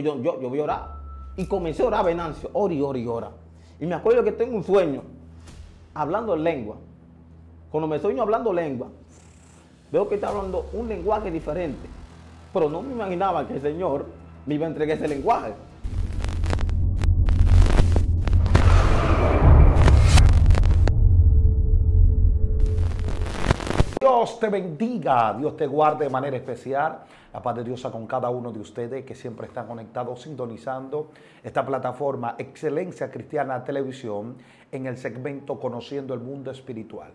yo voy a orar. Y comencé a orar, Venancio, ora. Y me acuerdo que tengo un sueño, hablando en lengua. Cuando me sueño hablando lengua, veo que está hablando un lenguaje diferente. Pero no me imaginaba que el Señor me iba a entregar ese lenguaje. Dios te bendiga, Dios te guarde de manera especial. La paz de Dios con cada uno de ustedes que siempre están conectados, sintonizando esta plataforma Excelencia Cristiana Televisión en el segmento Conociendo el Mundo Espiritual.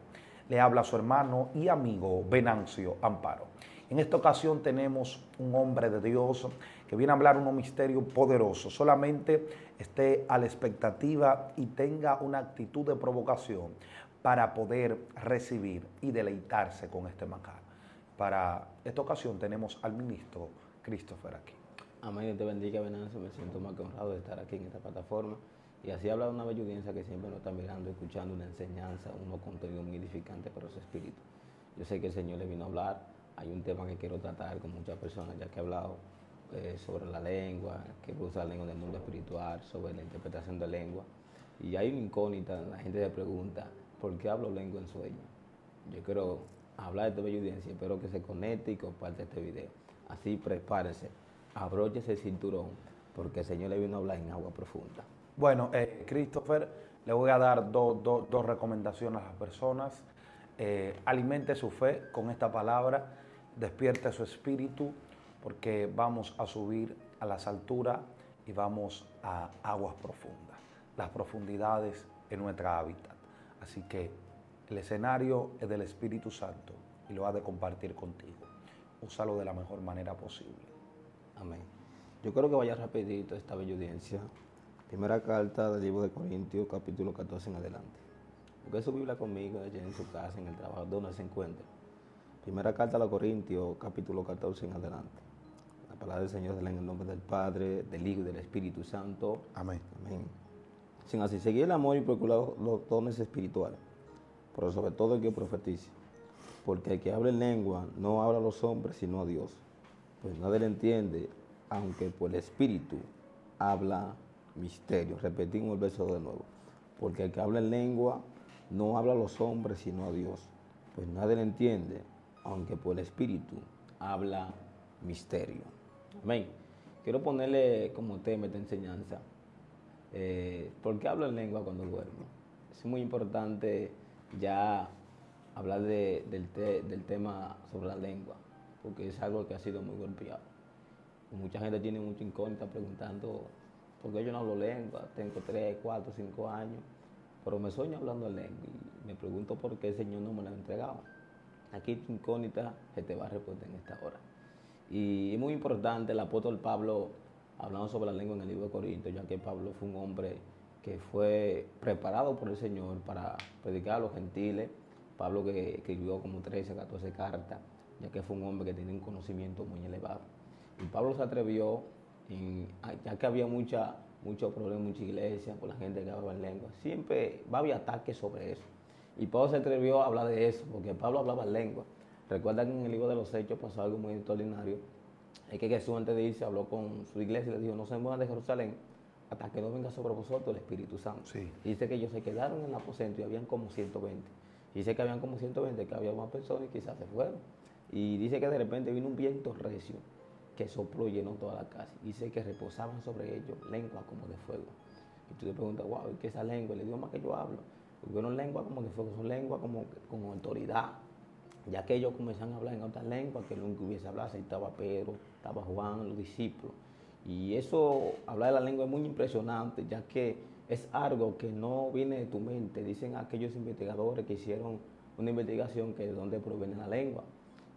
Le habla su hermano y amigo Venancio Amparo. En esta ocasión tenemos un hombre de Dios que viene a hablar unos misterios poderosos. Solamente esté a la expectativa y tenga una actitud de provocación para poder recibir y deleitarse con este macar. Para esta ocasión tenemos al ministro Christopher aquí. Amén, Dios te bendiga, Venancio. Me siento más que honrado de estar aquí en esta plataforma. Y así habla una bella audiencia que siempre nos está mirando, escuchando una enseñanza, un contenido muy edificante para su espíritu. Yo sé que el Señor le vino a hablar. Hay un tema que quiero tratar con muchas personas, ya que he hablado sobre la lengua, que usa la lengua del mundo espiritual, sobre la interpretación de lengua. Y hay una incógnita, la gente se pregunta, ¿por qué hablo lengua en sueño? Yo quiero hablar de esta bella audiencia, espero que se conecte y comparte este video. Así prepárese, abróchese el cinturón, porque el Señor le vino a hablar en agua profunda. Bueno, Christopher, le voy a dar dos recomendaciones a las personas. Alimente su fe con esta palabra, despierte su espíritu, porque vamos a subir a las alturas y vamos a aguas profundas, las profundidades en nuestra hábitat. Así que el escenario es del Espíritu Santo y lo ha de compartir contigo. Úsalo de la mejor manera posible. Amén. Yo creo que vaya rapidito esta bella audiencia. Primera carta del libro de Corintios, capítulo 14 en adelante. Porque su Biblia conmigo, allá en su casa, en el trabajo, donde se encuentre. Primera carta a los Corintios, capítulo 14 en adelante. La palabra del Señor se lee en el nombre del Padre, del Hijo y del Espíritu Santo. Amén. Amén. Sin así, seguir el amor y procurar los dones espirituales, pero sobre todo el que profetice. Porque el que habla en lengua no habla a los hombres, sino a Dios. Pues nadie le entiende, aunque por el Espíritu habla misterio. Repetimos el verso de nuevo. Porque el que habla en lengua no habla a los hombres, sino a Dios. Pues nadie le entiende, aunque por el Espíritu habla misterio. Amén. Quiero ponerle como tema esta enseñanza. ¿Por qué hablo en lengua cuando duermo? Es muy importante ya hablar del tema sobre la lengua, porque es algo que ha sido muy golpeado. Mucha gente tiene mucha incógnita preguntando, ¿por qué yo no hablo lengua? Tengo 3, 4, 5 años, pero me sueño hablando en lengua y me pregunto por qué el Señor no me la ha entregado. Aquí tu incógnita se te va a responder en esta hora. Y es muy importante, el apóstol Pablo, hablando sobre la lengua en el libro de Corintios, ya que Pablo fue un hombre que fue preparado por el Señor para predicar a los gentiles. Pablo que escribió como 13, 14 cartas, ya que fue un hombre que tenía un conocimiento muy elevado. Y Pablo se atrevió, ya que había mucho problema en muchas iglesias, por la gente que hablaba en lengua. Siempre va a haber ataques sobre eso. Y Pablo se atrevió a hablar de eso, porque Pablo hablaba en lengua. Recuerda que en el libro de los Hechos pasó algo muy extraordinario. Es que Jesús antes de irse habló con su iglesia y le dijo, no se muevan de Jerusalén hasta que no venga sobre vosotros el Espíritu Santo. Sí. Dice que ellos se quedaron en el aposento y habían como 120. Dice que habían como 120, que había más personas y quizás se fueron. Y dice que de repente vino un viento recio que sopló y llenó toda la casa. Dice que reposaban sobre ellos lenguas como de fuego. Y tú te preguntas, wow, ¿qué es esa lengua? El idioma que yo hablo. Fueron lenguas como de fuego, son lenguas como con autoridad. Ya que ellos comenzaron a hablar en otras lenguas que nunca hubiese hablado, ahí estaba Pedro, estaba Juan, los discípulos. Y eso, hablar de la lengua es muy impresionante, ya que es algo que no viene de tu mente. Dicen aquellos investigadores que hicieron una investigación que de dónde proviene la lengua.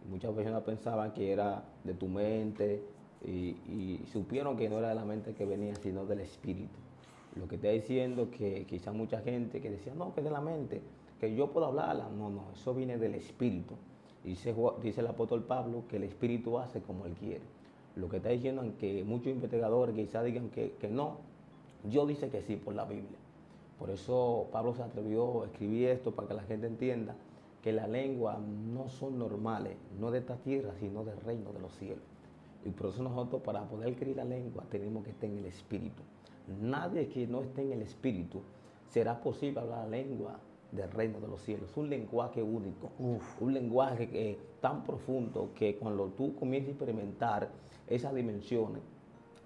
Y muchas personas pensaban que era de tu mente y supieron que no era de la mente que venía, sino del espíritu. Lo que está diciendo que quizás mucha gente que decía, no, que es de la mente, que yo puedo hablarla. No, no, eso viene del Espíritu. Dice el apóstol Pablo que el Espíritu hace como él quiere. Lo que está diciendo es que muchos investigadores quizás digan que no. Dios dice que sí por la Biblia. Por eso Pablo se atrevió a escribir esto para que la gente entienda que las lenguas no son normales, no de esta tierra, sino del reino de los cielos. Y por eso nosotros, para poder creer la lengua, tenemos que estar en el Espíritu. Nadie que no esté en el Espíritu será posible hablar la lengua del reino de los cielos. Es un lenguaje único, un lenguaje tan profundo que cuando tú comienzas a experimentar esas dimensiones,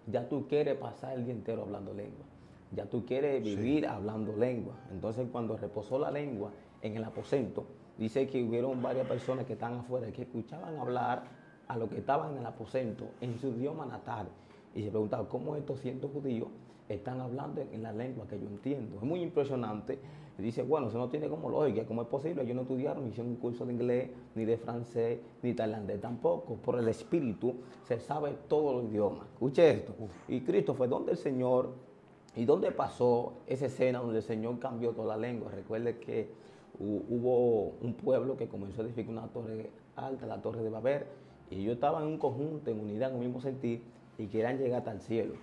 ya tú quieres pasar el día entero hablando lengua. Ya tú quieres vivir hablando lengua. Entonces, cuando reposó la lengua en el aposento, dice que hubieron varias personas que estaban afuera que escuchaban hablar a los que estaban en el aposento en su idioma natal. Y se preguntaban, ¿cómo estos 100 judíos están hablando en la lengua que yo entiendo? Es muy impresionante. Y dice, bueno, eso no tiene como lógica. ¿Cómo es posible? Ellos no estudiaron, hicieron un curso de inglés, ni de francés, ni tailandés tampoco. Por el Espíritu se sabe todos los idiomas. Escuche esto. Y Christopher, ¿dónde el Señor y dónde pasó esa escena donde el Señor cambió toda la lengua? Recuerde que hubo un pueblo que comenzó a edificar una torre alta, la torre de Babel, y ellos estaban en un conjunto, en unidad, en un mismo sentir, y querían llegar hasta el cielo.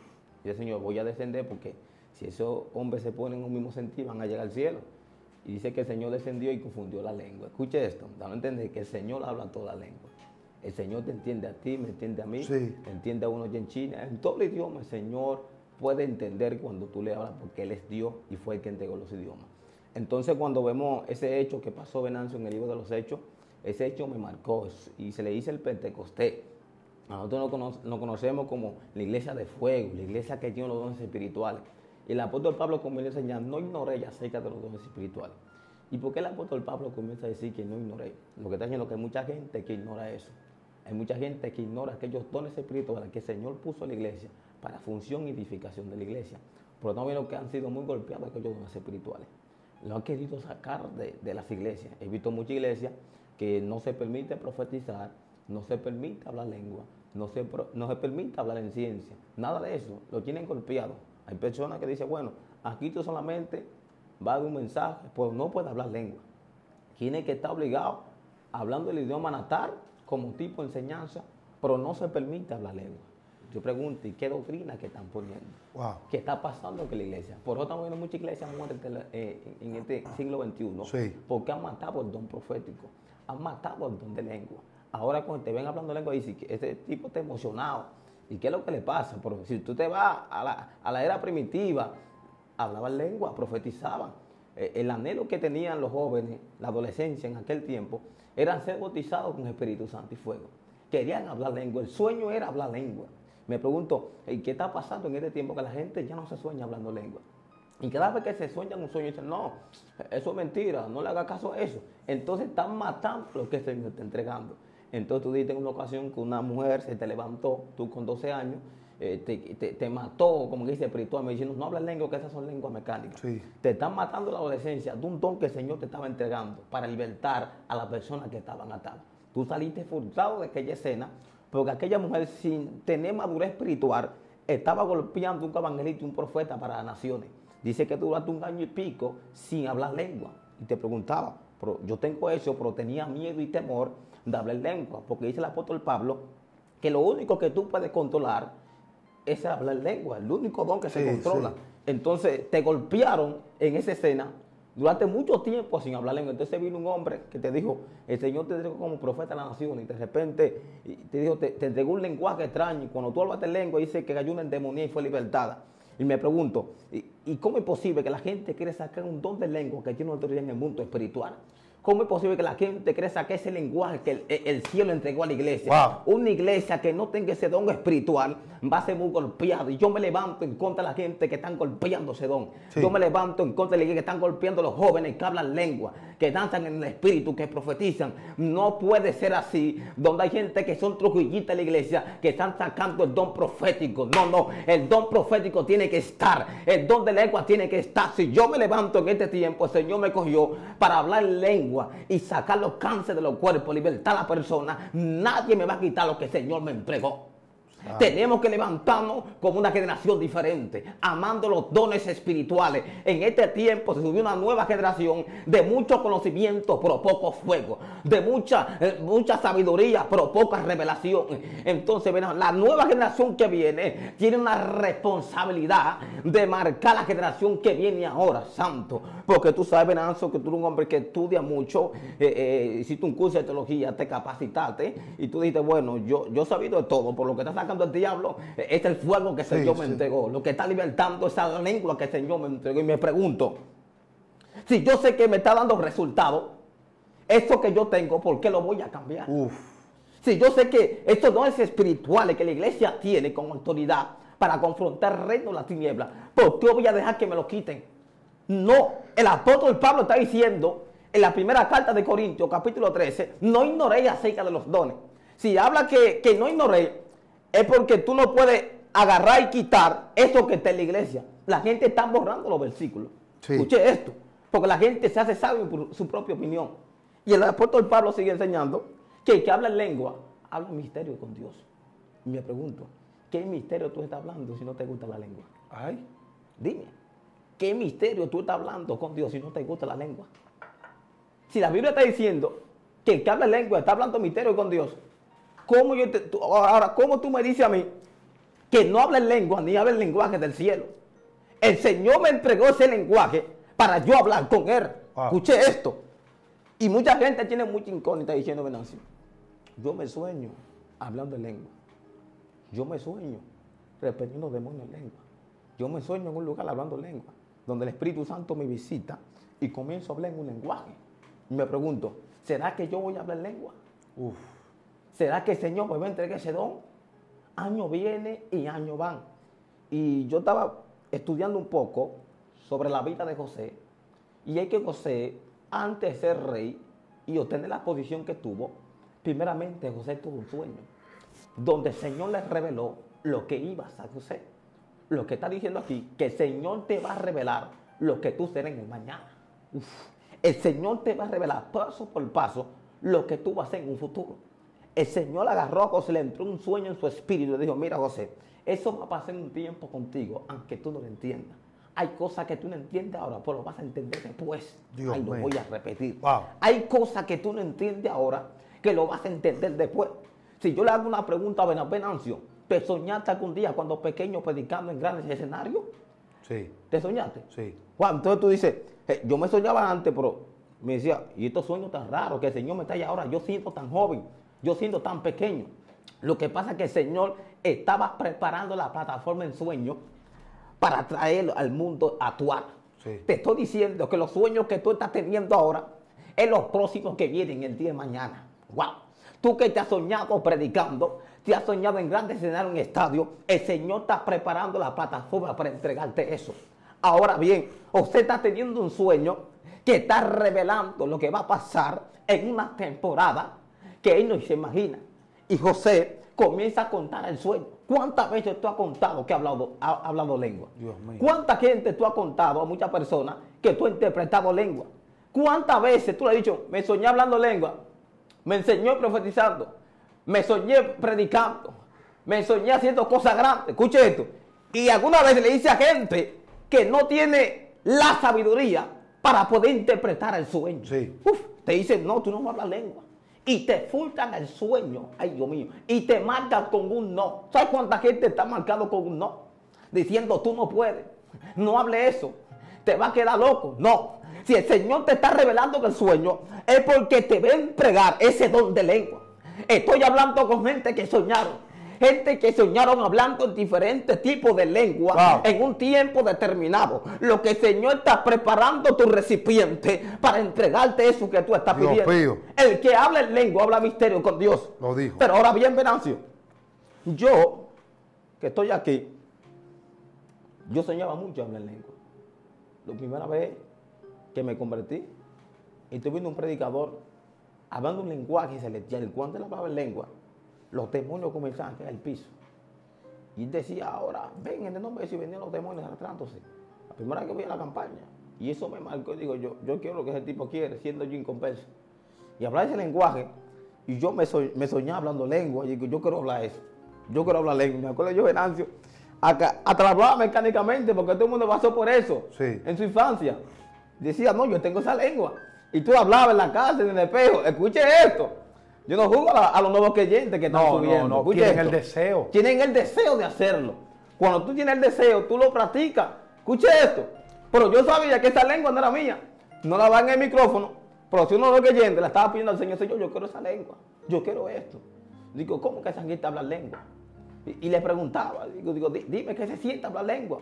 Y el Señor, voy a descender porque si esos hombres se ponen en un mismo sentir, van a llegar al cielo. Y dice que el Señor descendió y confundió la lengua. Escuche esto, dame a entender que el Señor habla toda la lengua. El Señor te entiende a ti, me entiende a mí, te entiende a uno allá en China. En todo el idioma el Señor puede entender cuando tú le hablas porque Él es Dios y fue el que entregó los idiomas. Entonces, cuando vemos ese hecho que pasó Venancio en el libro de los Hechos, ese hecho me marcó y se le dice el Pentecostés. Nosotros nos conocemos como la iglesia de fuego, la iglesia que tiene los dones espirituales. Y el apóstol Pablo comienza a enseñar, no ignoréis acerca de los dones espirituales. ¿Y por qué el apóstol Pablo comienza a decir que no ignoréis? Lo que está diciendo es que hay mucha gente que ignora eso. Hay mucha gente que ignora aquellos dones espirituales que el Señor puso en la iglesia para función y edificación de la iglesia. Por lo tanto, vieron que han sido muy golpeados aquellos dones espirituales. Lo han querido sacar de las iglesias. He visto muchas iglesias que no se permite profetizar, no se permite hablar lengua, no se permite hablar en ciencia. Nada de eso, lo tienen golpeado. Hay personas que dicen, bueno, aquí tú solamente va a dar un mensaje, pues no puede hablar lengua. Tiene que estar obligado hablando el idioma natal como tipo de enseñanza, pero no se permite hablar lengua. Yo pregunto, ¿y qué doctrina que están poniendo? Wow. ¿Qué está pasando con la iglesia? Por eso estamos viendo muchas iglesias muertas en este siglo XXI, porque han matado el don profético. Han matado el don de lengua. Ahora cuando te ven hablando lengua, dicen que este tipo está emocionado. ¿Y qué es lo que le pasa? Pero si tú te vas a la era primitiva, hablaban lengua, profetizaban. El anhelo que tenían los jóvenes, la adolescencia en aquel tiempo, eran ser bautizados con Espíritu Santo y fuego. Querían hablar lengua, el sueño era hablar lengua. Me pregunto, ¿qué está pasando en este tiempo que la gente ya no se sueña hablando lengua? Y cada vez que se sueñan un sueño, dicen, no, eso es mentira, no le hagas caso a eso. Entonces están matando lo que el Señor está entregando. Entonces tú diste en una ocasión que una mujer se te levantó, tú con 12 años, te mató, como que dice espiritualmente, diciendo, no hables lengua, que esas son lenguas mecánicas. Te están matando la adolescencia de un don que el Señor te estaba entregando para libertar a las personas que estaban atadas. Tú saliste frustrado de aquella escena, porque aquella mujer sin tener madurez espiritual estaba golpeando un evangelista, un profeta para las naciones. Dice que duraste un año y pico sin hablar lengua. Y te preguntaba, pero yo tengo eso, pero tenía miedo y temor de hablar lengua. Porque dice el apóstol Pablo que lo único que tú puedes controlar es hablar lengua. El único don que se controla. Entonces te golpearon en esa escena durante mucho tiempo sin hablar lengua. Entonces vino un hombre que te dijo, el Señor te entregó como profeta a la nación. Y de repente te dijo, te entregó un lenguaje extraño. Y cuando tú hablaste lengua, dice que cayó una endemoniada y fue libertada. Y me pregunto, ¿y cómo es posible que la gente quiere sacar un don de lengua que tiene autoridad en el mundo espiritual? ¿Cómo es posible que la gente quiere sacar ese lenguaje que el cielo entregó a la iglesia? Wow. Una iglesia que no tenga ese don espiritual va a ser muy golpeada. Y yo me levanto en contra de la gente que están golpeando ese don. Yo me levanto en contra de la iglesia que están golpeando a los jóvenes que hablan lengua, que danzan en el espíritu, que profetizan. No puede ser así, donde hay gente que son trujillitas de la iglesia, que están sacando el don profético. No, no, el don profético tiene que estar, el don de lengua tiene que estar. Si yo me levanto en este tiempo, el Señor me cogió para hablar lengua y sacar los cánceres de los cuerpos, libertar a la persona, nadie me va a quitar lo que el Señor me entregó. Tenemos que levantarnos como una generación diferente, amando los dones espirituales. En este tiempo se subió una nueva generación de mucho conocimiento, pero poco fuego, de mucha sabiduría, pero poca revelación. Entonces, la nueva generación que viene tiene una responsabilidad de marcar la generación que viene ahora, santo. Porque tú sabes, Venancio, que tú eres un hombre que estudia mucho, hiciste un curso de teología, te capacitaste y tú dijiste, bueno, yo he sabido de todo, por lo que está sacando el diablo, es el fuego que el Señor me entregó, lo que está libertando es la lengua que el Señor me entregó. Y me pregunto, si yo sé que me está dando resultado, eso que yo tengo, ¿por qué lo voy a cambiar? Si yo sé que estos dones espirituales que la iglesia tiene con autoridad para confrontar el reino de la tiniebla, ¿por qué voy a dejar que me lo quiten? No, el apóstol Pablo está diciendo en la primera carta de Corintios, capítulo 13, no ignoréis acerca de los dones. Si habla que no ignoréis, es porque tú no puedes agarrar y quitar eso que está en la iglesia. La gente está borrando los versículos. Escuche esto, porque la gente se hace sabio por su propia opinión. Y el apóstol Pablo sigue enseñando que el que habla en lengua, habla en misterio con Dios. Y me pregunto, ¿qué misterio tú estás hablando si no te gusta la lengua? Dime, ¿qué misterio tú estás hablando con Dios si no te gusta la lengua? Si la Biblia está diciendo que el que habla en lengua está hablando misterio con Dios, ¿cómo ahora, ¿cómo tú me dices a mí que no habla en lengua ni habla el lenguaje del cielo? El Señor me entregó ese lenguaje para yo hablar con Él. Escuché esto. Y mucha gente tiene mucha incógnita diciendo, Venancio, yo me sueño hablando en lengua. Yo me sueño reprendiendo demonios en lengua. Yo me sueño en un lugar hablando en lengua, donde el Espíritu Santo me visita y comienzo a hablar en un lenguaje. Y me pregunto, ¿será que yo voy a hablar en lengua? ¿Será que el Señor me va a entregar ese don? Año viene y año van. Y yo estaba estudiando un poco sobre la vida de José. Y es que José, antes de ser rey y obtener la posición que tuvo, primeramente José tuvo un sueño donde el Señor le reveló lo que iba a ser José. Lo que está diciendo aquí, que el Señor te va a revelar lo que tú serás en el mañana. El Señor te va a revelar paso por paso lo que tú vas a ser en un futuro. El Señor agarró a José, le entró un sueño en su espíritu y le dijo, mira José, eso va a pasar un tiempo contigo, aunque tú no lo entiendas. Hay cosas que tú no entiendes ahora, pero lo vas a entender después. Ahí lo voy a repetir. Hay cosas que tú no entiendes ahora, que lo vas a entender después. Si yo le hago una pregunta a Venancio, ¿te soñaste algún día cuando pequeño predicando en grandes escenarios? ¿Te soñaste? Bueno, entonces tú dices, yo me soñaba antes, pero me decía, y estos sueños tan raros que el Señor me trae ahora, yo siento tan joven, yo siento tan pequeño. Lo que pasa es que el Señor estaba preparando la plataforma en sueños para traerlo al mundo actual. Te estoy diciendo que los sueños que tú estás teniendo ahora es los próximos que vienen el día de mañana. Tú que te has soñado predicando, te has soñado en grandes escenarios, en estadios, el Señor está preparando la plataforma para entregarte eso. Ahora bien, usted está teniendo un sueño que está revelando lo que va a pasar en una temporada que él no se imagina. Y José comienza a contar el sueño. ¿Cuántas veces tú has contado que ha hablado lengua? ¿Cuánta gente tú has contado a muchas personas que tú has interpretado lengua? ¿Cuántas veces tú le has dicho, me soñé hablando lengua, me enseñó profetizando, me soñé predicando, me soñé haciendo cosas grandes? Escuche esto. Y alguna vez le dice a gente que no tiene la sabiduría para poder interpretar el sueño. Te dicen, no, tú no hablas lengua. Y te furtan el sueño, ay Dios mío, y te marcan con un no. ¿Sabes cuánta gente está marcado con un no? Diciendo, tú no puedes, no hable eso, te va a quedar loco. No, si el Señor te está revelando que el sueño es porque te va a entregar ese don de lengua. Estoy hablando con gente que soñaron. Gente que soñaron hablando en diferentes tipos de lengua en un tiempo determinado. Lo que el Señor está preparando tu recipiente para entregarte eso que tú estás pidiendo. El que habla en lengua habla misterio con Dios. Lo dijo. Pero ahora bien, Venancio, yo que estoy aquí, yo soñaba mucho hablar en lengua. La primera vez que me convertí, estuve viendo un predicador hablando un lenguaje celestial. Cuando él hablaba en lengua, los demonios comenzaban a caer al piso. Y él decía, ahora, ven en el nombre de Jesús, venían los demonios arrastrándose. La primera vez que voy a la campaña. Y eso me marcó. Digo, yo quiero lo que ese tipo quiere, siendo yo incompenso. Y hablar ese lenguaje. Y yo me soñaba hablando lengua. Y digo, yo quiero hablar eso. Yo quiero hablar lengua. Me acuerdo yo, Venancio, atrapaba mecánicamente porque todo el mundo pasó por eso en su infancia. Decía, no, yo tengo esa lengua. Y tú hablabas en la casa, en el espejo. Escuche esto. Yo no juzgo a los nuevos creyentes que están subiendo. No, no, tienen el deseo. Tienen el deseo de hacerlo. Cuando tú tienes el deseo, tú lo practicas. Escuche esto. Pero yo sabía que esa lengua no era mía. No la va en el micrófono. Pero si uno no es creyente, la estaba pidiendo al Señor. Señor, yo quiero esa lengua. Yo quiero esto. Digo, ¿cómo que esa gente habla lengua? Y le preguntaba. Digo, dime qué se siente hablar lengua.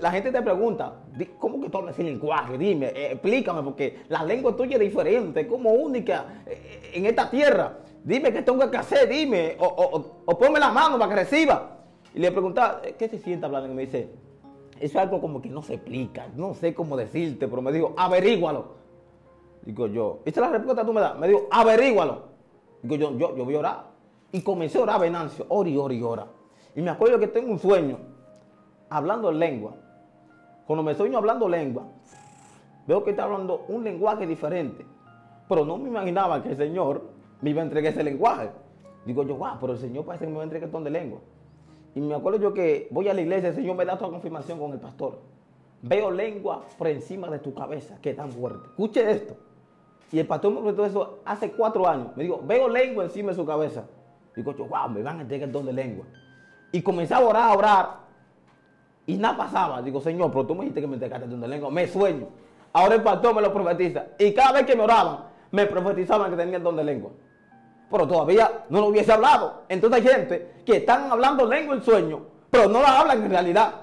La gente te pregunta, ¿cómo que tú hablas ese lenguaje? Dime, explícame, porque la lengua tuya es diferente, como única en esta tierra. Dime qué tengo que hacer, dime, o ponme la mano para que reciba. Y le preguntaba, ¿qué se siente hablando? Y me dice, eso es algo como que no se explica, no sé cómo decirte, pero me dijo, averígualo. Digo yo, esa es la respuesta que tú me das. Me dijo, averígualo. Digo yo voy a orar. Y comencé a orar, Venancio, ora. Y me acuerdo que tengo un sueño. Hablando lengua. Cuando me sueño hablando lengua, veo que está hablando un lenguaje diferente. Pero no me imaginaba que el Señor me iba a entregar ese lenguaje. Digo yo, wow, pero el Señor parece que me va a entregar un montón de lengua. Y me acuerdo yo que voy a la iglesia, el Señor me da toda confirmación con el pastor. Veo lengua por encima de tu cabeza, que es tan fuerte. Escuche esto. Y el pastor me contó eso hace 4 años. Me dijo, veo lengua encima de su cabeza. Digo yo, wow, me van a entregar un montón de lengua. Y comencé a orar, Y nada pasaba. Digo, Señor, pero tú me dijiste que me entregaste de lengua. Me sueño. Ahora el pastor me lo profetiza. Y cada vez que me oraban, me profetizaban que tenía el don de lengua. Pero todavía no lo hubiese hablado. Entonces hay gente que están hablando lengua en sueño, pero no la hablan en realidad.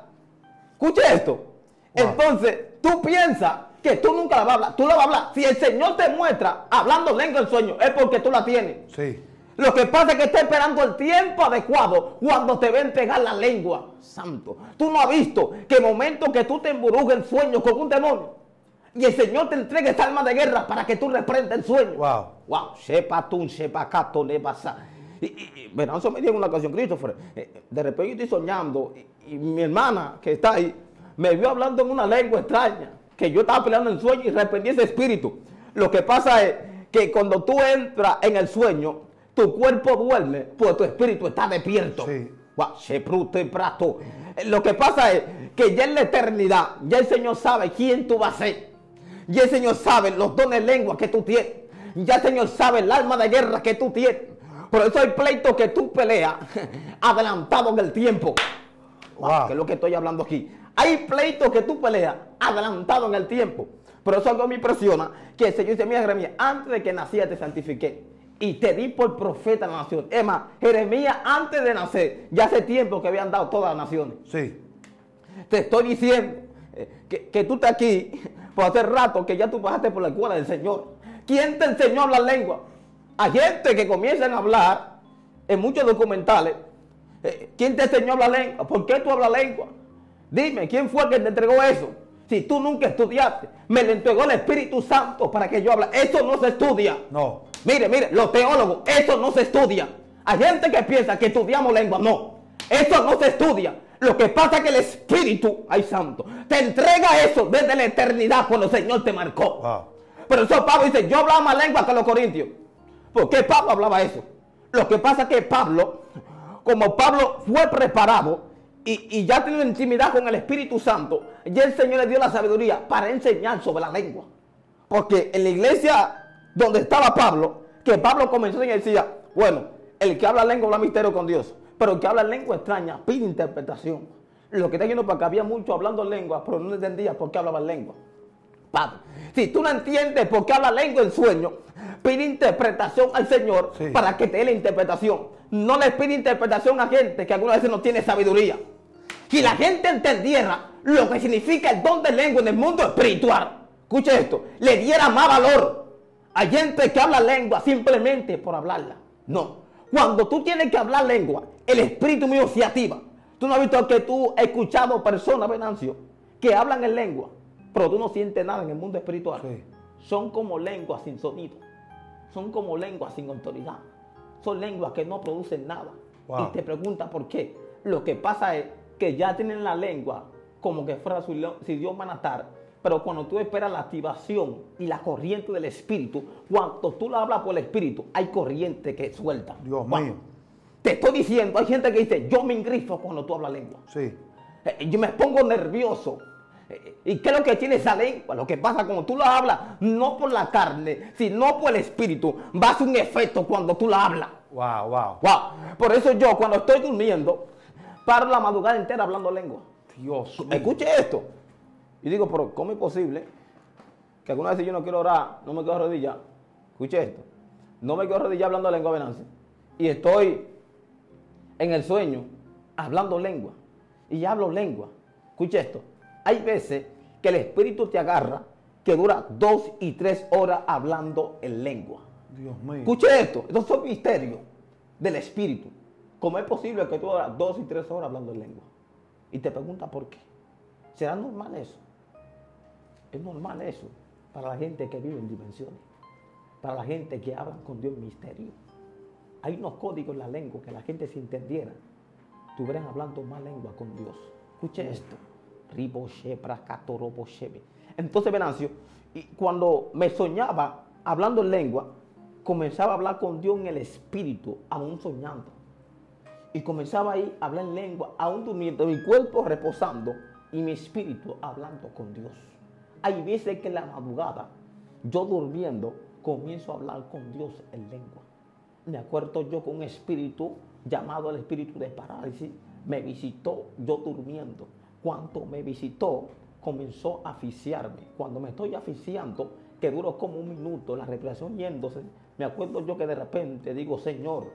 Escuche esto. Wow. Entonces, tú piensas que tú nunca la vas a hablar. Tú la vas a hablar. Si el Señor te muestra hablando lengua en sueño, es porque tú la tienes. Sí. Lo que pasa es que está esperando el tiempo adecuado cuando te va a entregar la lengua. Santo, tú no has visto que el momento que tú te emburujas en sueños con un demonio y el Señor te entregue esa alma de guerra para que tú reprendas el sueño. Wow. Wow. Sepa tú, sepa cato, le pasa. Verán, eso me dio una ocasión, Christopher. De repente yo estoy soñando y mi hermana que está ahí me vio hablando en una lengua extraña que yo estaba peleando en sueño y reprendí ese espíritu. Lo que pasa es que cuando tú entras en el sueño, tu cuerpo duerme, pues tu espíritu está despierto. Sí. Lo que pasa es que ya en la eternidad, ya el Señor sabe quién tú vas a ser. Ya el Señor sabe los dones de lengua que tú tienes. Ya el Señor sabe el alma de guerra que tú tienes. Por eso hay pleitos que tú peleas adelantado en el tiempo. Wow. Que es lo que estoy hablando aquí. Hay pleitos que tú peleas adelantado en el tiempo. Por eso algo me impresiona que el Señor dice, mira Jeremías, antes de que nacía te santifiqué. Y te di por profeta a la nación. Es más, Jeremías antes de nacer, ya hace tiempo que habían dado todas las naciones. Sí. Te estoy diciendo que tú estás aquí, pues hace rato que ya tú pasaste por la escuela del Señor. ¿Quién te enseñó a hablar lengua? Hay gente que comienzan a hablar en muchos documentales. ¿Quién te enseñó a hablar lengua? ¿Por qué tú hablas lengua? Dime, ¿quién fue que te entregó eso? Si tú nunca estudiaste, me lo entregó el Espíritu Santo para que yo hable. Eso no se estudia. No. Mire, los teólogos, eso no se estudia. Hay gente que piensa que estudiamos lengua. No, eso no se estudia. Lo que pasa es que el Espíritu, ay santo, te entrega eso desde la eternidad cuando el Señor te marcó. Wow. Pero eso Pablo dice, yo hablaba más lengua que los corintios. ¿Por qué Pablo hablaba eso? Lo que pasa es que Pablo, como Pablo fue preparado y ya tenía intimidad con el Espíritu Santo, y el Señor le dio la sabiduría para enseñar sobre la lengua. Porque en la iglesia donde estaba Pablo, que Pablo comenzó y decía, bueno, el que habla lengua habla misterio con Dios, pero el que habla lengua extraña pide interpretación. Lo que está yendo para acá, había mucho hablando lengua, pero no entendía por qué hablaba lengua. Padre, si tú no entiendes por qué habla lengua en sueño, pide interpretación al Señor para que te dé la interpretación. No le pide interpretación a gente que algunas veces no tiene sabiduría. Si la gente entendiera lo que significa el don de lengua en el mundo espiritual, escucha esto, le diera más valor. Hay gente que habla lengua simplemente por hablarla. No. Cuando tú tienes que hablar lengua, el Espíritu mío se activa. Tú no has visto que tú has escuchado personas, Venancio, que hablan en lengua, pero tú no sientes nada en el mundo espiritual. Sí. Son como lenguas sin sonido. Son como lenguas sin autoridad. Son lenguas que no producen nada. Wow. Y te preguntas por qué. Lo que pasa es que ya tienen la lengua como que fuera su idioma natal. Pero cuando tú esperas la activación y la corriente del Espíritu, cuando tú la hablas por el Espíritu, hay corriente que suelta. Dios mío. Te estoy diciendo, hay gente que dice, yo me engrifo cuando tú hablas lengua. Sí. Yo me pongo nervioso. Y creo que tiene esa lengua. Lo que pasa cuando tú la hablas, no por la carne, sino por el espíritu, va a ser un efecto cuando tú la hablas. Wow, wow. Wow. Por eso yo cuando estoy durmiendo, paro la madrugada entera hablando lengua. Dios mío. Escuche esto. Y digo, pero ¿cómo es posible que alguna vez si yo no quiero orar, no me quedo arrodillado? Escuche esto. No me quedo arrodillado hablando lengua, Venancio. Y estoy en el sueño hablando lengua. Y hablo lengua. Escuche esto. Hay veces que el espíritu te agarra que dura 2 y 3 horas hablando en lengua. Dios mío. Escuche esto. Estos son misterios del espíritu. ¿Cómo es posible que tú duras 2 y 3 horas hablando en lengua? Y te preguntas por qué. ¿Será normal eso? Es normal eso para la gente que vive en dimensiones. Para la gente que habla con Dios en misterio. Hay unos códigos en la lengua que la gente si entendiera, estuvieran hablando más lengua con Dios. Escuche esto. Entonces, Venancio, cuando me soñaba hablando en lengua, comenzaba a hablar con Dios en el espíritu, aún soñando. Y comenzaba ahí a hablar en lengua, aún durmiendo, mi cuerpo reposando y mi espíritu hablando con Dios. Hay veces que en la madrugada, yo durmiendo, comienzo a hablar con Dios en lengua. Me acuerdo yo con un espíritu llamado el espíritu de parálisis, me visitó yo durmiendo. Cuando me visitó, comenzó a asfixiarme. Cuando me estoy asfixiando, que duró como 1 minuto, la respiración yéndose, me acuerdo yo que de repente digo, Señor,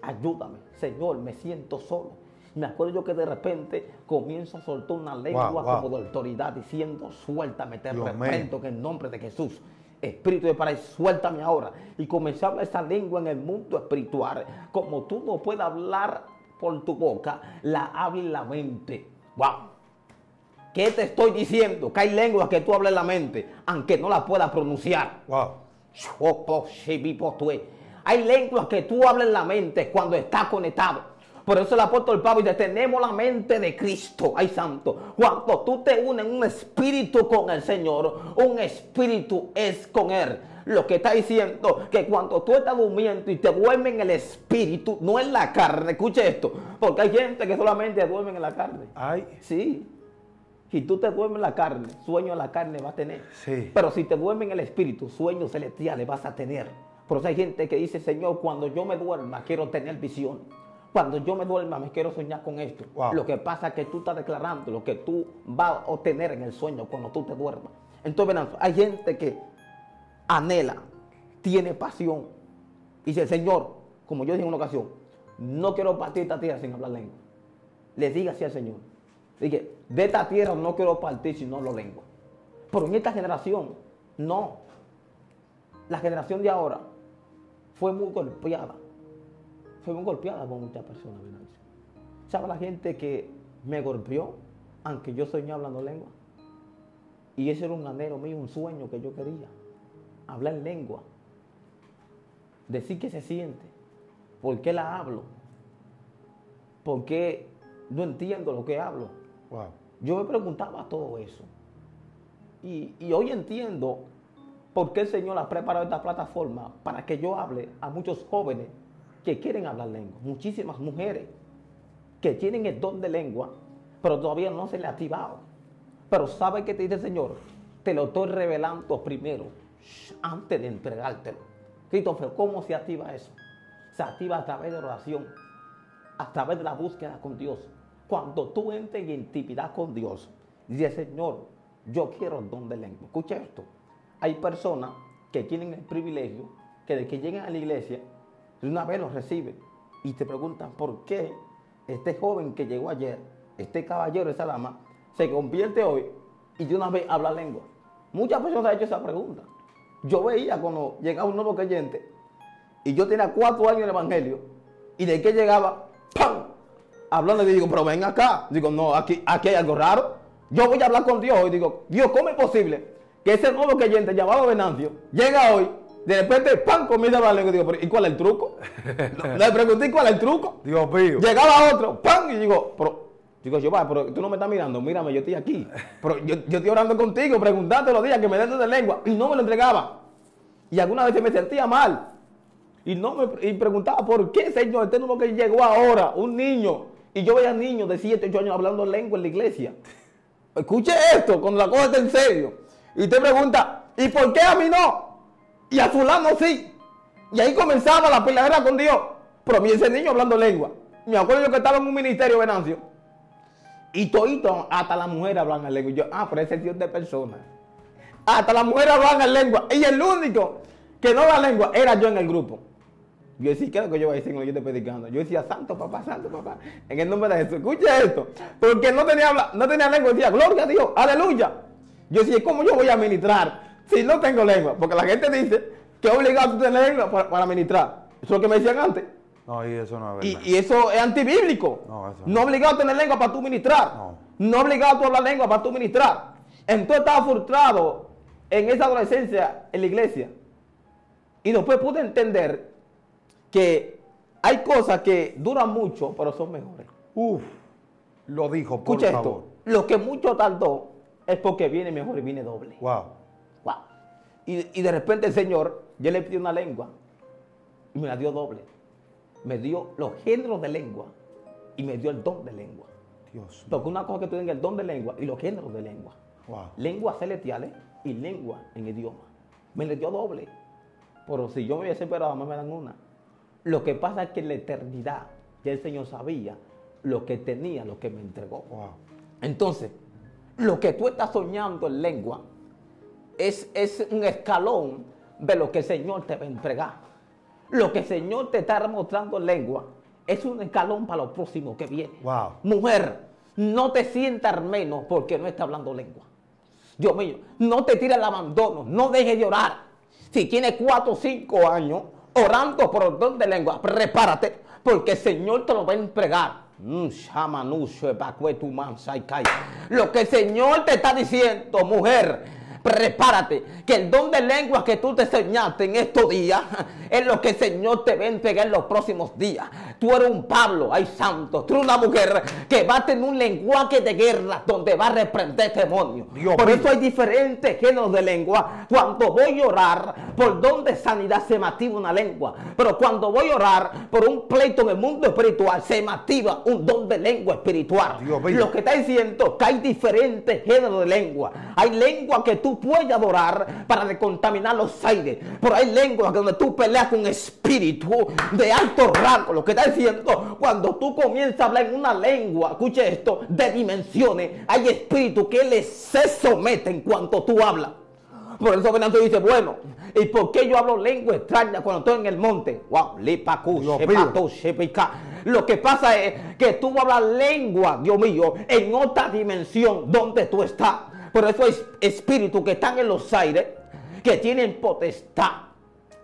ayúdame, Señor, me siento solo. Me acuerdo yo que de repente comienzo a soltar una lengua como de autoridad, diciendo, suéltame, te reprendo en el nombre de Jesús. Espíritu de paraíso, suéltame ahora. Y comencé a hablar esa lengua en el mundo espiritual. Como tú no puedes hablar por tu boca, la habla en la mente. ¡Wow! ¿Qué te estoy diciendo? Que hay lenguas que tú hablas en la mente, aunque no las puedas pronunciar. Wow. Hay lenguas que tú hablas en la mente cuando estás conectado. Por eso el apóstol Pablo dice, tenemos la mente de Cristo. ¡Ay, santo! Cuando tú te unes en un espíritu con el Señor, un espíritu es con Él. Lo que está diciendo que cuando tú estás durmiendo y te duermes en el espíritu, no en la carne. Escuche esto, porque hay gente que solamente duerme en la carne. Ay. Sí. Si tú te duermes en la carne, sueño en la carne vas a tener. Sí. Pero si te duermes en el espíritu, sueños celestiales vas a tener. Por eso hay gente que dice, Señor, cuando yo me duerma, quiero tener visión. Cuando yo me duerma, me quiero soñar con esto. Wow. Lo que pasa es que tú estás declarando lo que tú vas a obtener en el sueño cuando tú te duermas. Entonces, Venancio, hay gente que anhela, tiene pasión. Dice, Señor, como yo dije en una ocasión, no quiero partir esta tierra sin hablar lengua. Le diga así al Señor. Dije, de esta tierra no quiero partir si no hablo lengua. Pero en esta generación, no. La generación de ahora fue muy golpeada. Fue muy golpeada por muchas personas, Venancio. ¿Sabe la gente que me golpeó, aunque yo soñé hablando lengua? Y ese era un anhelo mío, un sueño que yo quería. Hablar lengua. Decir qué se siente. ¿Por qué la hablo? ¿Por qué no entiendo lo que hablo? Wow. Yo me preguntaba todo eso. Y hoy entiendo por qué el Señor ha preparado esta plataforma para que yo hable a muchos jóvenes que quieren hablar lengua. Muchísimas mujeres que tienen el don de lengua, pero todavía no se le ha activado. Pero ¿sabe qué te dice el Señor? Te lo estoy revelando primero, antes de entregártelo. Christopher, ¿cómo se activa eso? Se activa a través de oración, a través de la búsqueda con Dios. Cuando tú entres en intimidad con Dios, dice, Señor, yo quiero el don de lengua. Escucha esto. Hay personas que tienen el privilegio que de que llegan a la iglesia, de una vez los reciben y te preguntan por qué este joven que llegó ayer, este caballero, esa dama, se convierte hoy y de una vez habla lengua. Muchas personas han hecho esa pregunta. Yo veía cuando llegaba un nuevo creyente y yo tenía 4 años en el evangelio y de que llegaba, ¡pam!, hablando, y digo, pero ven acá. Digo, no, aquí hay algo raro. Yo voy a hablar con Dios. Y digo, Dios, ¿cómo es posible que ese nuevo creyente llamado Venancio llega hoy, de repente, pan, comida, vale? Y digo, pero ¿y cuál es el truco? Le pregunté, ¿cuál es el truco? Dios mío. Llegaba otro, pan, y digo, pero yo, va, pero tú no me estás mirando. Mírame, yo estoy aquí. Pero yo estoy orando contigo, preguntándote los días que me den de lengua. Y no me lo entregaba. Y algunas veces me sentía mal. y preguntaba, ¿por qué, Señor? Este número que llegó ahora, un niño. Y yo veía niños de 7, 8 años hablando lengua en la iglesia. Escuche esto, cuando la cosa está en serio. Y usted pregunta, ¿y por qué a mí no? Y a fulano sí. Y ahí comenzaba la peleadera con Dios. Pero mí ese niño hablando lengua. Me acuerdo yo que estaba en un ministerio, Venancio. Y todito, hasta las mujeres hablan en lengua. Y yo, pero ese Dios de personas. Hasta las mujeres hablan en lengua. Y el único que no habla lengua era yo en el grupo. Yo decía, ¿qué es lo que yo voy a decir cuando yo estoy predicando? Yo decía, santo papá, en el nombre de Jesús. Escucha esto. Porque no tenía lengua. Decía, gloria a Dios, aleluya. Yo decía, ¿cómo yo voy a ministrar si no tengo lengua? Porque la gente dice que es obligado a tener lengua para ministrar. Eso es lo que me decían antes. No, y eso no es verdad. Y eso es antibíblico. No, eso no. No es obligado a tener lengua para tú ministrar. No. No es obligado a hablar lengua para tú ministrar. Entonces estaba frustrado en esa adolescencia en la iglesia. Y después pude entender que hay cosas que duran mucho, pero son mejores. Uf, lo dijo, por Escucha favor. Esto, lo que mucho tardó es porque viene mejor y viene doble. Wow. Wow. Y de repente el Señor, yo le pedí una lengua y me la dio doble. Me dio los géneros de lengua y me dio el don de lengua. Dios. Porque una cosa que tú tengas el don de lengua y los géneros de lengua. Wow. Lenguas celestiales y lengua en idioma. Me le dio doble. Pero si yo me hubiese esperado, más me dan una. Lo que pasa es que en la eternidad ya el Señor sabía lo que tenía, lo que me entregó. Wow. Entonces, lo que tú estás soñando en lengua es un escalón de lo que el Señor te va a entregar. Lo que el Señor te está mostrando en lengua es un escalón para lo próximo que viene. Wow. Mujer, no te sientas menos porque no estás hablando lengua. Dios mío, no te tires al abandono, no dejes de orar. Si tienes 4 o 5 años orando por el don de lengua, prepárate, porque el Señor te lo va a entregar. Lo que el Señor te está diciendo, mujer, prepárate, que el don de lengua que tú te enseñaste en estos días es lo que el Señor te va a entregar en los próximos días. Tú eres un Pablo, ay santo, tú eres una mujer que va a tener un lenguaje de guerra donde va a reprender demonios. Por eso hay diferentes géneros de lengua. Cuando voy a orar por don de sanidad se me activa una lengua, pero cuando voy a orar por un pleito en el mundo espiritual se me activa un don de lengua espiritual. Lo que está diciendo que hay diferentes géneros de lengua. Hay lengua que tú puedes adorar para descontaminar los aires, pero hay lenguas donde tú peleas con espíritu de alto rango. Lo que está diciendo, cuando tú comienzas a hablar en una lengua, escucha esto, de dimensiones, hay espíritu que se somete en cuanto tú hablas. Por eso Venancio dice, bueno, ¿y por qué yo hablo lengua extraña cuando estoy en el monte? Wow, lo que pasa es que tú hablas lengua, Dios mío, en otra dimensión donde tú estás. Por eso hay espíritus que están en los aires, que tienen potestad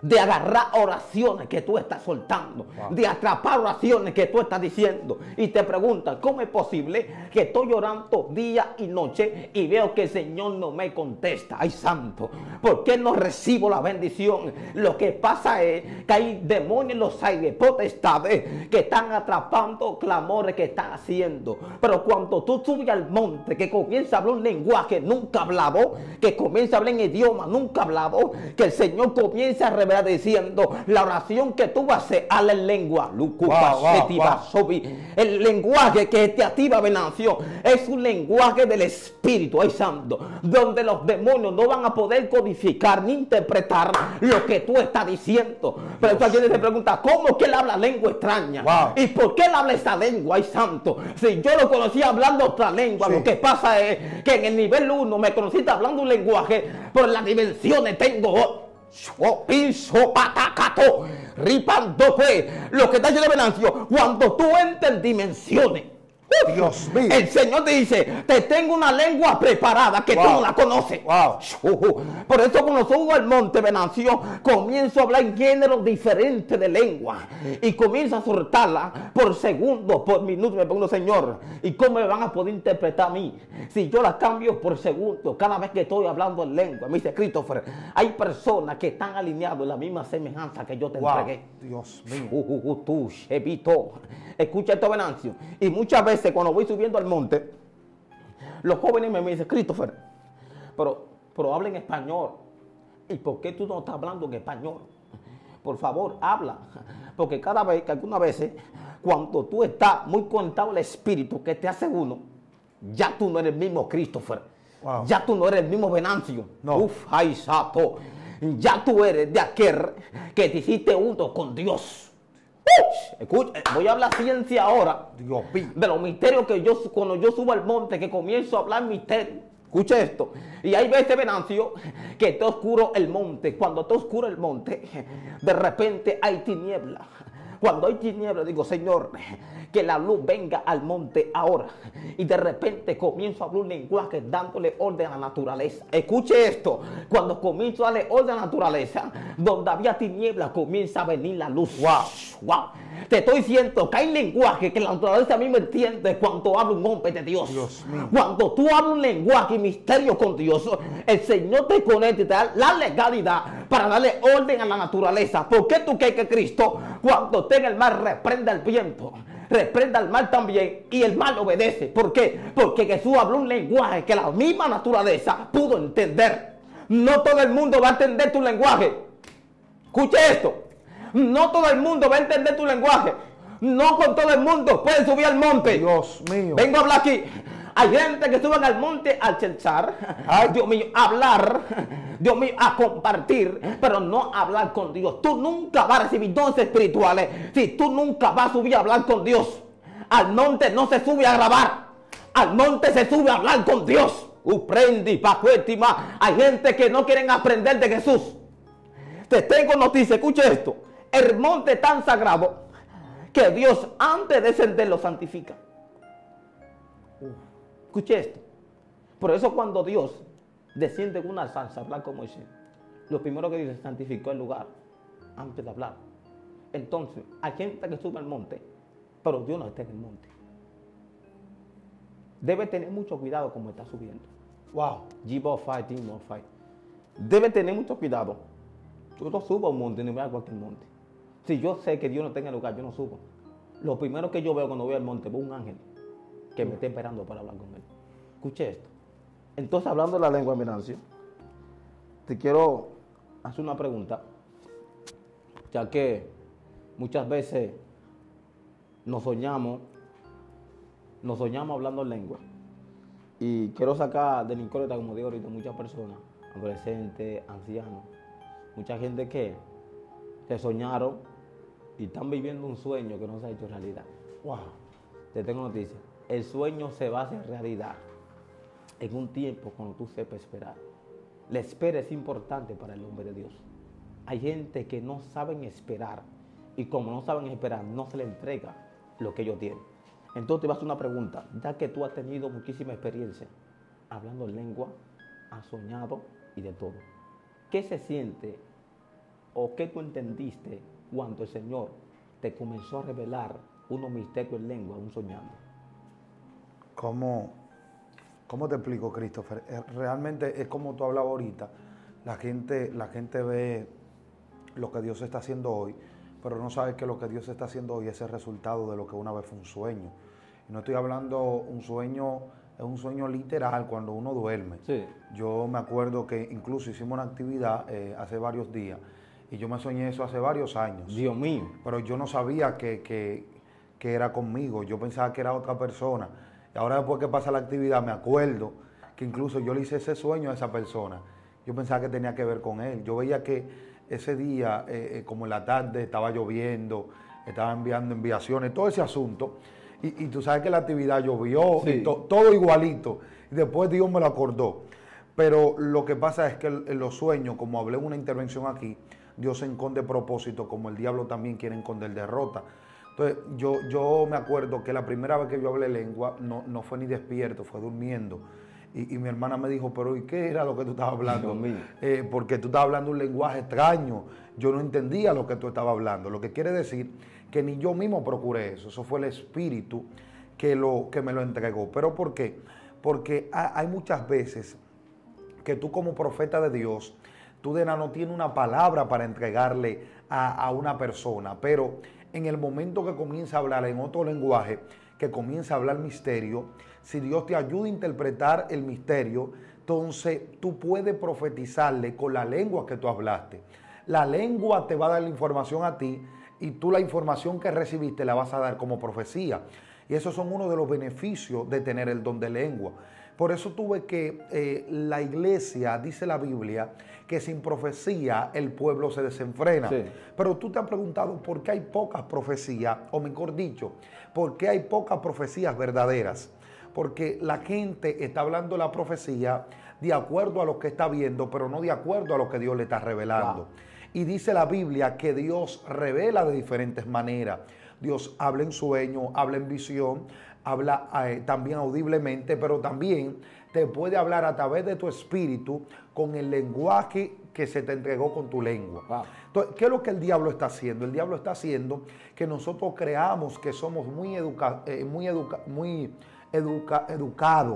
de agarrar oraciones que tú estás soltando, wow, de atrapar oraciones que tú estás diciendo. Y te preguntan, ¿cómo es posible que estoy orando día y noche y veo que el Señor no me contesta? Ay, santo, ¿por qué no recibo la bendición? Lo que pasa es que hay demonios en los aires, potestades, que están atrapando clamores que están haciendo. Pero cuando tú subes al monte, que comienza a hablar un lenguaje nunca hablado, que comienza a hablar en idioma nunca hablado, que el Señor comienza a revelar diciendo, la oración que tú vas a hacer, habla en lengua. El lenguaje que te activa, Venancio, es un lenguaje del Espíritu, ay santo, donde los demonios no van a poder codificar ni interpretar lo que tú estás diciendo. Pero tú alguien te pregunta, ¿cómo es que él habla lengua extraña? Wow. ¿Y por qué él habla esa lengua, ay santo? Si yo lo conocía hablando otra lengua, sí. Lo que pasa es que en el nivel 1 me conociste hablando un lenguaje, pero en las dimensiones tengo otro. Lo que está diciendo Venancio, cuando tú entras en dimensiones, Dios mío, el Señor te dice, te tengo una lengua preparada que wow, tú no la conoces. Wow. Por eso cuando subo al monte, Venancio, comienzo a hablar en géneros diferentes de lengua y comienzo a soltarla por segundos, por minutos. Me pregunto, Señor, ¿y cómo me van a poder interpretar a mí si yo la cambio por segundos cada vez que estoy hablando en lengua? Me dice Christopher, hay personas que están alineadas en la misma semejanza que yo te wow, entregué. Dios mío. Tú, Chevito. Escucha esto, Venancio. Y muchas veces cuando voy subiendo al monte, los jóvenes me dicen, Christopher, pero habla en español. ¿Y por qué tú no estás hablando en español? por favor, habla. Porque cada vez que algunas veces, cuando tú estás muy conectado al Espíritu que te hace uno, ya tú no eres el mismo Christopher. Wow. Ya tú no eres el mismo Venancio. No. Uf, ay, sapo. Ya tú eres de aquel que te hiciste uno con Dios. Escucha, voy a hablar ciencia ahora. Dios mío. De los misterios que yo, cuando yo subo al monte, que comienzo a hablar misterio. Escucha esto. Y hay veces, Venancio, que está oscuro el monte. Cuando está oscuro el monte, de repente hay tiniebla. Cuando hay tiniebla, digo, Señor, que la luz venga al monte ahora. Y de repente comienzo a hablar un lenguaje dándole orden a la naturaleza. Escuche esto. Cuando comienzo a darle orden a la naturaleza, donde había tiniebla, comienza a venir la luz. ¡Wow! ¡Wow! Te estoy diciendo que hay lenguaje que la naturaleza misma entiende cuando habla un hombre de Dios. Dios mío. Cuando tú hablas un lenguaje y misterio con Dios, el Señor te conecta y te da la legalidad para darle orden a la naturaleza. ¿Por qué tú crees que Cristo, cuando tenga el mar, reprenda el viento? Reprenda al mal también, y el mal obedece. ¿Por qué? Porque Jesús habló un lenguaje que la misma naturaleza pudo entender. No todo el mundo va a entender tu lenguaje. Escuche esto. No todo el mundo va a entender tu lenguaje. No con todo el mundo puede subir al monte. Dios mío. Vengo a hablar aquí. Hay gente que suben al monte a chelchar. Ay, Dios mío, a hablar. Dios mío, a compartir, pero no a hablar con Dios. Tú nunca vas a recibir dones espirituales si tú nunca vas a subir a hablar con Dios. Al monte no se sube a grabar. Al monte se sube a hablar con Dios. Uprendi, pacuétima. Hay gente que no quieren aprender de Jesús. Te tengo noticia, escucha esto. El monte es tan sagrado que Dios, antes de descender, lo santifica. Escuche esto. Por eso cuando Dios desciende en una salsa a hablar con Moisés, lo primero que dice, santificó el lugar antes de hablar. Entonces, hay gente que sube al monte, pero Dios no está en el monte. Debe tener mucho cuidado como está subiendo. Wow. Debe tener mucho cuidado. Yo no subo a un monte, ni voy a cualquier monte. Si yo sé que Dios no está en el lugar, yo no subo. Lo primero que yo veo cuando voy al monte, veo un ángel que me está esperando para hablar con él. Escuche esto. Entonces, hablando de la lengua, Venancio, te quiero hacer una pregunta, ya que muchas veces nos soñamos hablando en lengua. Y quiero sacar de la incógnita, como digo ahorita, muchas personas, adolescentes, ancianos, mucha gente que se soñaron y están viviendo un sueño que no se ha hecho realidad. ¡Wow! Te tengo noticias. El sueño se va a hacer realidad en un tiempo cuando tú sepas esperar. La espera es importante para el hombre de Dios. Hay gente que no saben esperar, y como no saben esperar, no se le entrega lo que ellos tienen. Entonces te vas a hacer una pregunta, ya que tú has tenido muchísima experiencia hablando en lengua, has soñado y de todo. ¿Qué se siente o qué tú entendiste cuando el Señor te comenzó a revelar unos misterios en lengua, un soñando? ¿Cómo te explico, Christopher? Realmente es como tú hablabas ahorita. La gente ve lo que Dios está haciendo hoy, pero no sabe que lo que Dios está haciendo hoy es el resultado de lo que una vez fue un sueño. Y no estoy hablando un sueño, es un sueño literal cuando uno duerme. Sí. Yo me acuerdo que incluso hicimos una actividad hace varios días, y yo me soñé eso hace varios años. Dios mío. Pero yo no sabía que era conmigo, yo pensaba que era otra persona. Ahora, después que pasa la actividad, me acuerdo que incluso yo le hice ese sueño a esa persona. Yo pensaba que tenía que ver con él. Yo veía que ese día, como en la tarde, estaba lloviendo, estaba enviando enviaciones, todo ese asunto. Y tú sabes que la actividad llovió, sí, y todo igualito. Y después Dios me lo acordó. Pero lo que pasa es que los sueños, como hablé en una intervención aquí, Dios esconde propósito, como el diablo también quiere esconder derrota. Entonces, yo me acuerdo que la primera vez que yo hablé lengua no fue ni despierto, fue durmiendo. Y mi hermana me dijo, pero ¿y qué era lo que tú estabas hablando? Porque tú estabas hablando un lenguaje extraño. Yo no entendía lo que tú estabas hablando. Lo que quiere decir que ni yo mismo procuré eso. Eso fue el Espíritu que me lo entregó. ¿Pero por qué? Porque hay muchas veces que tú, como profeta de Dios, tú de nada tienes una palabra para entregarle a una persona, pero en el momento que comienza a hablar en otro lenguaje, que comienza a hablar misterio, si Dios te ayuda a interpretar el misterio, entonces tú puedes profetizarle con la lengua que tú hablaste. La lengua te va a dar la información a ti y tú la información que recibiste la vas a dar como profecía. Y esos son uno de los beneficios de tener el don de lengua. Por eso tuve que la iglesia, dice la Biblia, que sin profecía el pueblo se desenfrena. Sí. Pero tú te has preguntado por qué hay pocas profecías, o mejor dicho, por qué hay pocas profecías verdaderas. Porque la gente está hablando la profecía de acuerdo a lo que está viendo, pero no de acuerdo a lo que Dios le está revelando. Wow. Y dice la Biblia que Dios revela de diferentes maneras. Dios habla en sueño, habla en visión, habla también audiblemente, pero también te puede hablar a través de tu espíritu con el lenguaje que se te entregó con tu lengua. Wow. Entonces, ¿qué es lo que el diablo está haciendo? El diablo está haciendo que nosotros creamos que somos muy educados,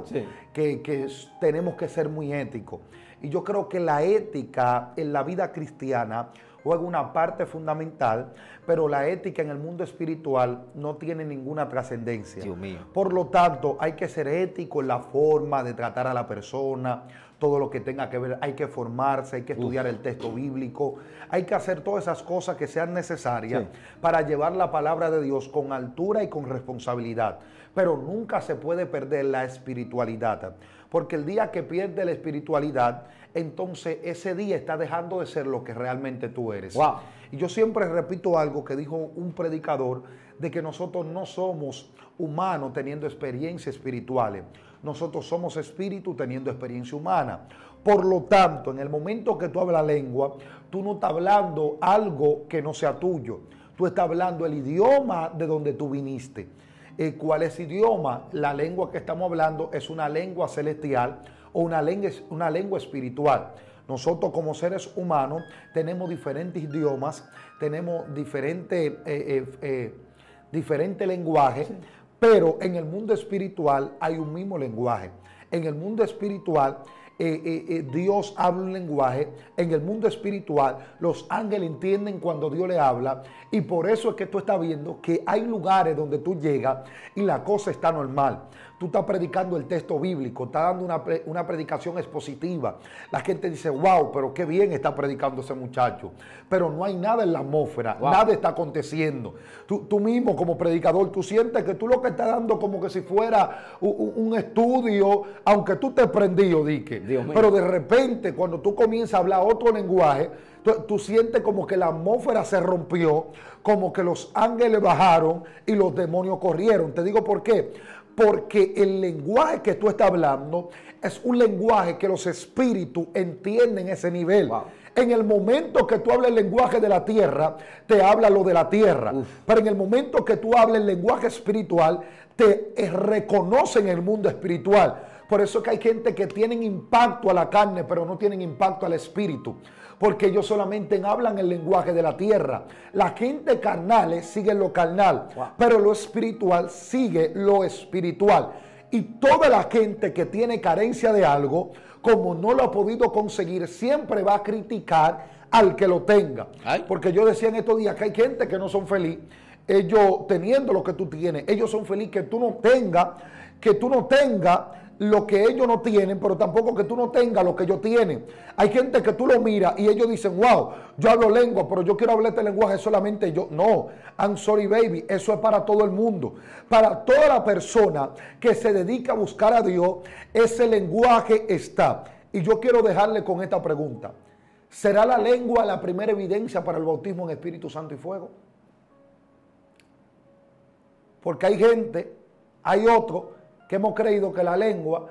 sí, que tenemos que ser muy éticos. Y yo creo que la ética en la vida cristiana juega una parte fundamental, pero la ética en el mundo espiritual no tiene ninguna trascendencia. Dios mío. Por lo tanto, hay que ser ético en la forma de tratar a la persona, todo lo que tenga que ver, hay que formarse, hay que estudiar el texto bíblico, hay que hacer todas esas cosas que sean necesarias, sí, para llevar la palabra de Dios con altura y con responsabilidad. Pero nunca se puede perder la espiritualidad, porque el día que pierde la espiritualidad, entonces ese día está dejando de ser lo que realmente tú eres. Wow. Y yo siempre repito algo que dijo un predicador, de que nosotros no somos humanos teniendo experiencias espirituales. Nosotros somos espíritu teniendo experiencia humana. Por lo tanto, en el momento que tú hablas lengua, tú no estás hablando algo que no sea tuyo. Tú estás hablando el idioma de donde tú viniste. ¿Cuál es el idioma? La lengua que estamos hablando es una lengua celestial o una lengua espiritual. Nosotros como seres humanos tenemos diferentes idiomas, tenemos diferentes lenguajes, sí, pero en el mundo espiritual hay un mismo lenguaje. En el mundo espiritual Dios habla un lenguaje. En el mundo espiritual los ángeles entienden cuando Dios le habla, y por eso es que tú estás viendo que hay lugares donde tú llegas y la cosa está normal. Tú estás predicando el texto bíblico, estás dando una predicación expositiva. La gente dice, wow, pero qué bien está predicando ese muchacho. Pero no hay nada en la atmósfera, wow, nada está aconteciendo. Tú mismo como predicador, tú sientes que tú lo que estás dando como que si fuera un estudio, aunque tú te prendió, dique. Pero de repente cuando tú comienzas a hablar otro lenguaje, tú sientes como que la atmósfera se rompió, como que los ángeles bajaron y los demonios corrieron. Te digo por qué. Porque el lenguaje que tú estás hablando es un lenguaje que los espíritus entienden ese nivel. Wow. En el momento que tú hablas el lenguaje de la tierra, te habla lo de la tierra. Uf. Pero en el momento que tú hablas el lenguaje espiritual, te reconocen el mundo espiritual. Por eso es que hay gente que tienen impacto a la carne, pero no tienen impacto al espíritu, porque ellos solamente hablan el lenguaje de la tierra. La gente carnal sigue lo carnal, wow, pero lo espiritual sigue lo espiritual. Y toda la gente que tiene carencia de algo, como no lo ha podido conseguir, siempre va a criticar al que lo tenga. Ay. Porque yo decía en estos días que hay gente que no son feliz, ellos teniendo lo que tú tienes, ellos son felices que tú no tengas, lo que ellos no tienen, pero tampoco que tú no tengas lo que ellos tienen. Hay gente que tú lo miras y ellos dicen, wow, yo hablo lengua, pero yo quiero hablar este lenguaje solamente yo. No, I'm sorry baby, eso es para todo el mundo. Para toda la persona que se dedica a buscar a Dios, ese lenguaje está. Y yo quiero dejarle con esta pregunta. ¿Será la lengua la primera evidencia para el bautismo en Espíritu Santo y Fuego? Porque hay gente, hay otro, que hemos creído que la lengua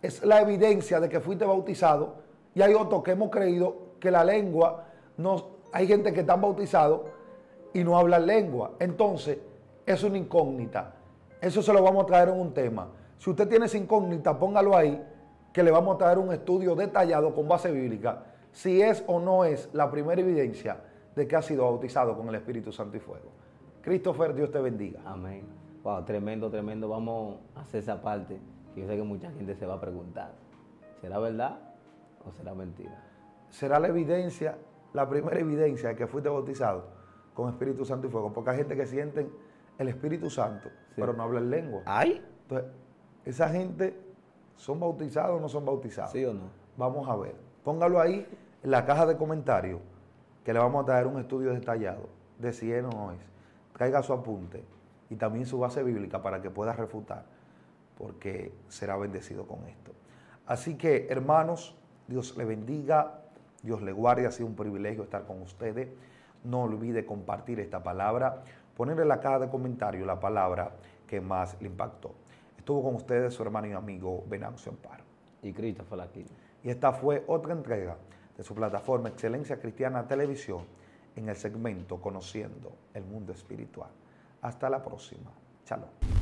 es la evidencia de que fuiste bautizado, y hay otros que hemos creído que la lengua no. Hay gente que están bautizados y no hablan lengua. Entonces, es una incógnita. Eso se lo vamos a traer en un tema. Si usted tiene esa incógnita, póngalo ahí, que le vamos a traer un estudio detallado con base bíblica, si es o no es la primera evidencia de que ha sido bautizado con el Espíritu Santo y Fuego. Christopher, Dios te bendiga. Amén. Wow, tremendo, tremendo. Vamos a hacer esa parte. Yo sé que mucha gente se va a preguntar, ¿será verdad o será mentira? ¿Será la evidencia, la primera evidencia de que fuiste bautizado con Espíritu Santo y Fuego? Porque hay gente que sienten el Espíritu Santo, sí, pero no hablan lengua. ¿Ay? Entonces, esa gente, ¿son bautizados o no son bautizados? ¿Sí o no? Vamos a ver. Póngalo ahí en la caja de comentarios. que le vamos a traer un estudio detallado de si es o no es. Traiga su apunte y también su base bíblica para que pueda refutar, porque será bendecido con esto. Así que, hermanos, Dios le bendiga, Dios le guarde. Ha sido un privilegio estar con ustedes. No olvide compartir esta palabra, poner en la caja de comentarios la palabra que más le impactó. Estuvo con ustedes su hermano y amigo Venancio Amparo y Christopher aquí. Y esta fue otra entrega de su plataforma Excelencia Cristiana Televisión en el segmento Conociendo el Mundo Espiritual. Hasta la próxima. Shalom.